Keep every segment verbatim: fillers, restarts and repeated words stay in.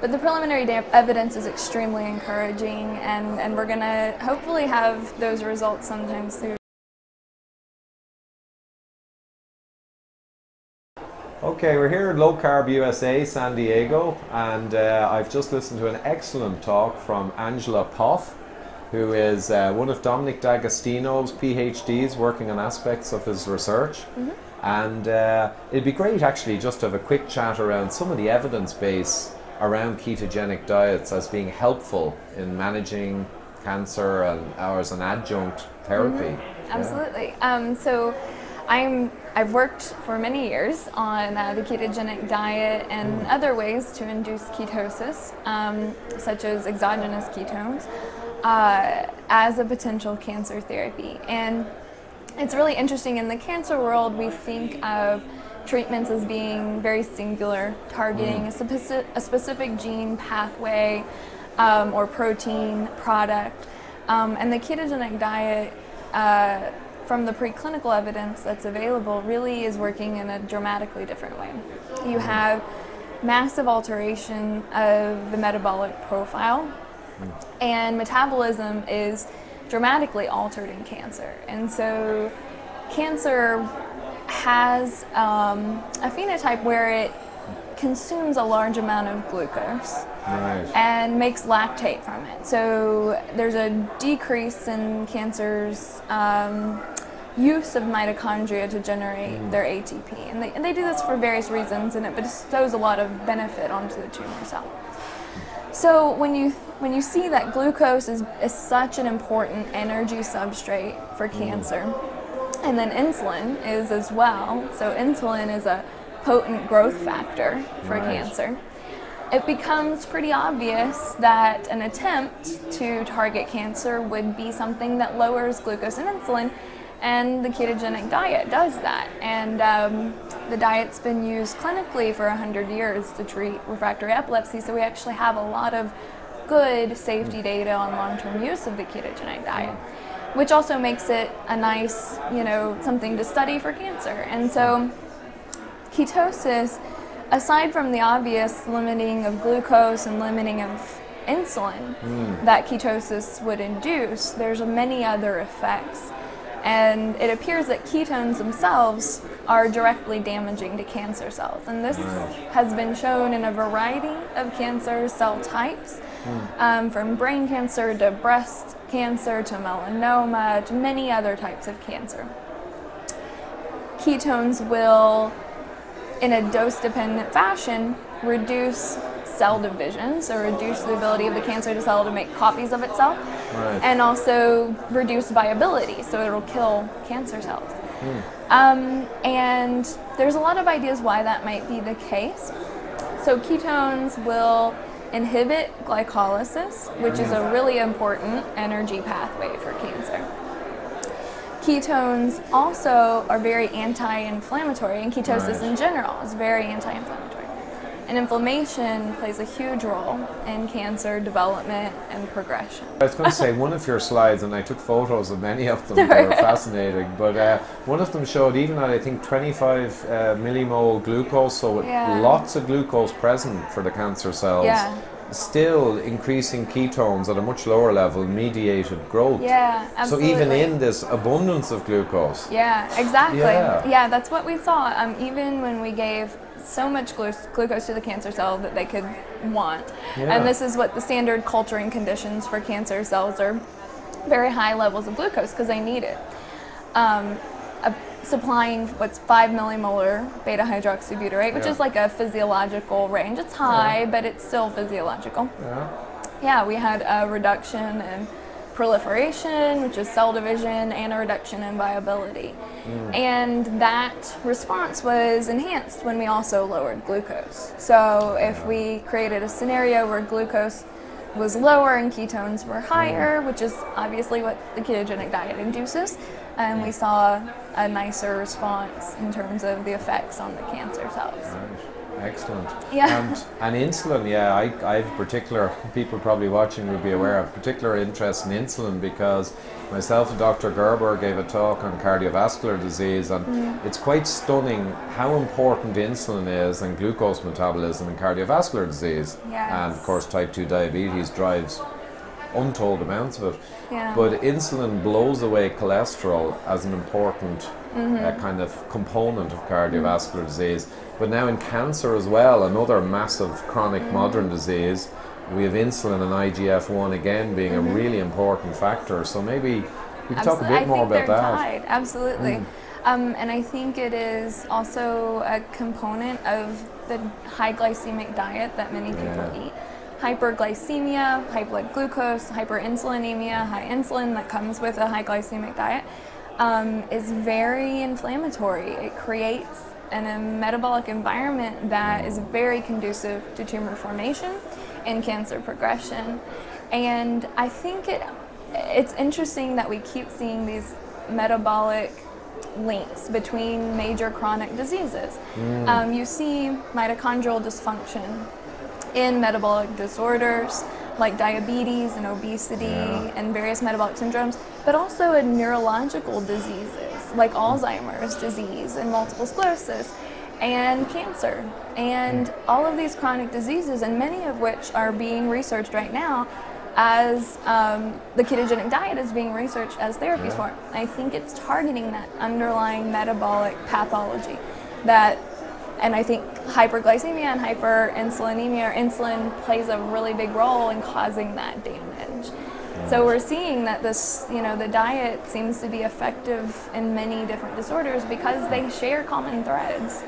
But the preliminary evidence is extremely encouraging, and, and we're going to hopefully have those results sometime soon. Okay, we're here at Low Carb U S A, San Diego, and uh, I've just listened to an excellent talk from Angela Poff, who is uh, one of Dominic D'Agostino's PhDs working on aspects of his research. Mm-hmm. And uh, it'd be great actually just to have a quick chat around some of the evidence base around ketogenic diets as being helpful in managing cancer and as an adjunct therapy. Mm-hmm. Absolutely. Yeah. Um, so I'm, I've worked for many years on uh, the ketogenic diet and mm. other ways to induce ketosis, um, such as exogenous ketones, uh, as a potential cancer therapy. And it's really interesting, in the cancer world we think of treatments as being very singular, targeting mm. a, speci a specific gene pathway um, or protein product. Um, and the ketogenic diet, uh, from the preclinical evidence that's available, really is working in a dramatically different way. You have massive alteration of the metabolic profile, mm. and metabolism is dramatically altered in cancer. And so cancer has um, a phenotype where it consumes a large amount of glucose, right, and makes lactate from it. So there's a decrease in cancer's um, use of mitochondria to generate mm. their A T P. And they, and they do this for various reasons, and it bestows a lot of benefit onto the tumor cell. So when you, when you see that glucose is, is such an important energy substrate for cancer, mm. and then insulin is as well. So insulin is a potent growth factor for right. cancer. It becomes pretty obvious that an attempt to target cancer would be something that lowers glucose and insulin, and the ketogenic diet does that. And um, the diet's been used clinically for one hundred years to treat refractory epilepsy, so we actually have a lot of good safety data on long-term use of the ketogenic diet, which also makes it a nice, you know, something to study for cancer. And so ketosis, aside from the obvious limiting of glucose and limiting of insulin mm. that ketosis would induce, there's many other effects. And it appears that ketones themselves are directly damaging to cancer cells. And this mm. has been shown in a variety of cancer cell types, mm. um, from brain cancer to breast cancer to melanoma to many other types of cancer. Ketones will, in a dose-dependent fashion, reduce cell division, so reduce the ability of the cancer cell to make copies of itself, right, and also reduce viability, so it'll kill cancer cells. Mm. Um, and there's a lot of ideas why that might be the case. So ketones will inhibit glycolysis, which mm. is a really important energy pathway for cancer. Ketones also are very anti-inflammatory, and ketosis right. in general is very anti-inflammatory. And inflammation plays a huge role in cancer development and progression. I was going to say, one of your slides, and I took photos of many of them, they were fascinating, but uh, one of them showed even at, I think, twenty-five uh, millimole glucose, so with yeah. lots of glucose present for the cancer cells, yeah. still increasing ketones at a much lower level mediated growth. Yeah, absolutely. So even in this abundance of glucose. Yeah, exactly. Yeah, yeah, that's what we saw. Um, even when we gave so much glu glucose to the cancer cell that they could want. Yeah. And this is what the standard culturing conditions for cancer cells are, very high levels of glucose because they need it. Um, uh, supplying what's five millimolar beta-hydroxybutyrate, which yeah. is like a physiological range. It's high, yeah. but it's still physiological. Yeah. Yeah, we had a reduction in proliferation, which is cell division, and a reduction in viability. Mm. And that response was enhanced when we also lowered glucose. So if we created a scenario where glucose was lower and ketones were higher, mm. which is obviously what the ketogenic diet induces, and we saw a nicer response in terms of the effects on the cancer cells. Nice. Excellent. Yeah. And, and insulin, yeah, I, I have particular, people probably watching will be aware of particular interest in insulin because myself and Doctor Gerber gave a talk on cardiovascular disease, and yeah. it's quite stunning how important insulin is and glucose metabolism in cardiovascular disease. Yes. And of course type two diabetes drives untold amounts of it. Yeah. But insulin blows away cholesterol as an important Mm-hmm. uh, kind of component of cardiovascular mm-hmm. disease. But now in cancer as well, another massive chronic mm-hmm. modern disease, we have insulin and I G F one again being mm-hmm. a really important factor. So maybe we can Absol- talk a bit I more about that. Tied. Absolutely. Mm. Um, and I think it is also a component of the high glycemic diet that many people yeah. eat. Hyperglycemia, high blood glucose, hyperinsulinemia, high insulin that comes with a high glycemic diet. Um, is very inflammatory. It creates an, a metabolic environment that is very conducive to tumor formation and cancer progression. And I think it it's interesting that we keep seeing these metabolic links between major chronic diseases. Mm. Um, you see mitochondrial dysfunction in metabolic disorders, like diabetes and obesity yeah. and various metabolic syndromes, but also in neurological diseases like Alzheimer's disease and multiple sclerosis and cancer. And all of these chronic diseases, and many of which are being researched right now as um, the ketogenic diet is being researched as therapies yeah. for. I think it's targeting that underlying metabolic pathology that And I think hyperglycemia and hyperinsulinemia, or insulin plays a really big role in causing that damage. Nice. So we're seeing that this, you know, the diet seems to be effective in many different disorders because they share common threads.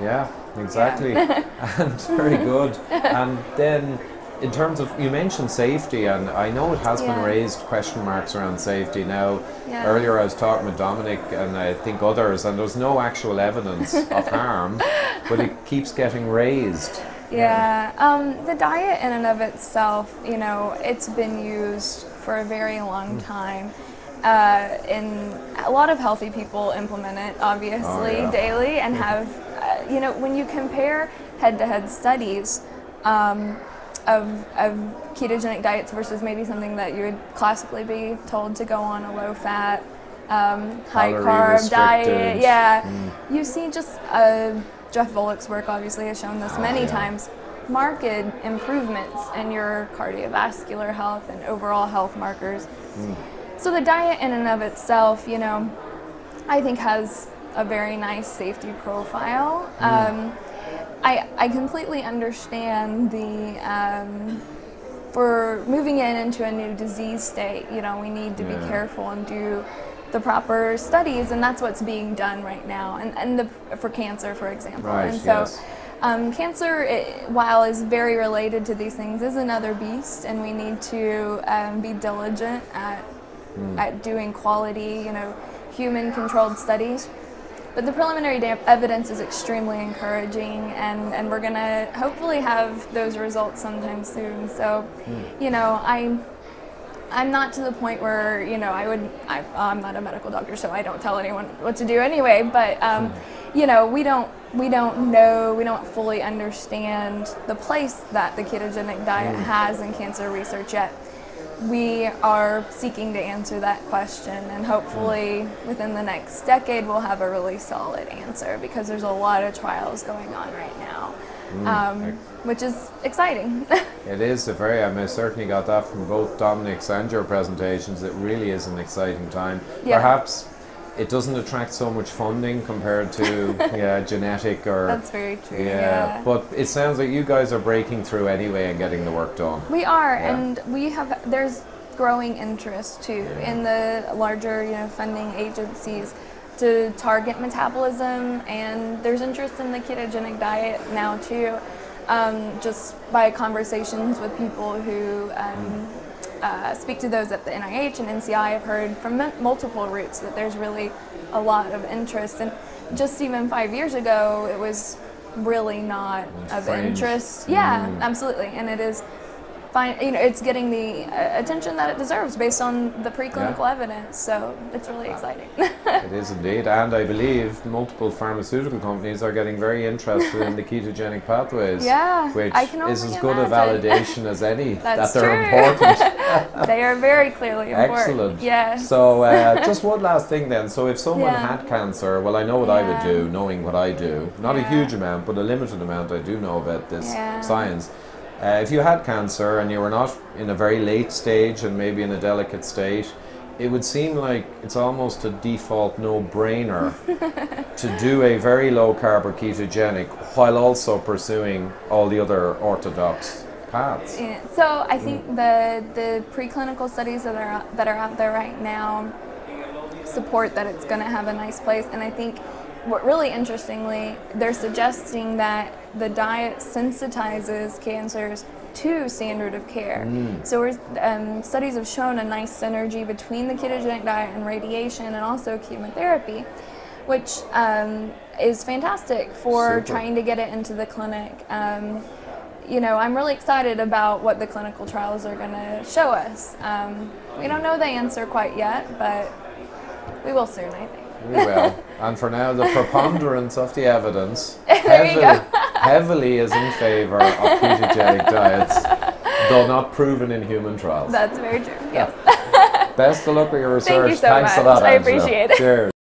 Yeah, exactly. Yeah. And very good. And then in terms of, you mentioned safety, and I know it has yeah. been raised question marks around safety. Now, yeah. earlier I was talking with Dominic and I think others, and there's no actual evidence of harm, but it keeps getting raised. Yeah, um, the diet in and of itself, you know, it's been used for a very long time. Uh, and a lot of healthy people implement it, obviously, oh, yeah. daily, and have, uh, you know, when you compare head-to-head studies, um, Of, of ketogenic diets versus maybe something that you would classically be told to go on a low-fat, um, high-carb diet. Yeah, mm. you see, just uh, Jeff Volek's work obviously has shown this ah, many yeah. times. Marked improvements in your cardiovascular health and overall health markers. Mm. So the diet, in and of itself, you know, I think has a very nice safety profile. Mm. Um, I, I completely understand the, um, for moving in into a new disease state, you know, we need to yeah. be careful and do the proper studies, and that's what's being done right now, and, and the, for cancer, for example. Right, and so yes. um, cancer, it, while is very related to these things, is another beast, and we need to um, be diligent at, mm. at doing quality, you know, human-controlled studies. But the preliminary da- evidence is extremely encouraging, and, and we're going to hopefully have those results sometime soon. So, mm. you know, I, I'm not to the point where, you know, I would, I, I'm not a medical doctor, so I don't tell anyone what to do anyway. But, um, mm. you know, we don't, we don't know, we don't fully understand the place that the ketogenic diet mm. has in cancer research yet. We are seeking to answer that question, and hopefully within the next decade we'll have a really solid answer, because there's a lot of trials going on right now, mm, um, which is exciting. It is a very, I mean, I certainly got that from both Dominic's and your presentations. It really is an exciting time. Yeah. Perhaps it doesn't attract so much funding compared to yeah, genetic or... That's very true, yeah, yeah. But it sounds like you guys are breaking through anyway and getting the work done. We are, yeah. and we have, there's growing interest too yeah. in the larger, you know, funding agencies to target metabolism, and there's interest in the ketogenic diet now too, um, just by conversations with people who um, mm. Uh, speak to those at the N I H and N C I. I've heard from m- multiple routes that there's really a lot of interest, and just even five years ago it was really not of interest. Yeah, mm. absolutely, and it is find, you know, it's getting the uh, attention that it deserves based on the preclinical yeah. evidence. So it's really exciting. It is indeed, and I believe multiple pharmaceutical companies are getting very interested in the ketogenic pathways. Yeah, which I can only is as imagine. good a validation as any That's that they're true. important. They are very clearly important. Excellent. Yes. So uh, just one last thing then. So if someone yeah. had cancer, well, I know what yeah. I would do, knowing what I do. Not yeah. a huge amount, but a limited amount. I do know about this yeah. science. Uh, if you had cancer and you were not in a very late stage and maybe in a delicate state, it would seem like it's almost a default no-brainer to do a very low-carb or ketogenic while also pursuing all the other orthodox paths. Yeah. So I think mm. the, the preclinical studies that are, that are out there right now support that it's going to have a nice place, and I think what really interestingly, they're suggesting that the diet sensitizes cancers to standard of care. Mm. So we're, um, studies have shown a nice synergy between the ketogenic diet and radiation and also chemotherapy, which um, is fantastic for Super. trying to get it into the clinic. Um, you know, I'm really excited about what the clinical trials are going to show us. Um, we don't know the answer quite yet, but we will soon, I think. We will. And for now, the preponderance of the evidence heavily, heavily is in favour of ketogenic diets, though not proven in human trials. That's very true, yes. Yeah. Best of luck with your research. Thank you so Thanks much. a lot, Angela. I appreciate it. Cheers.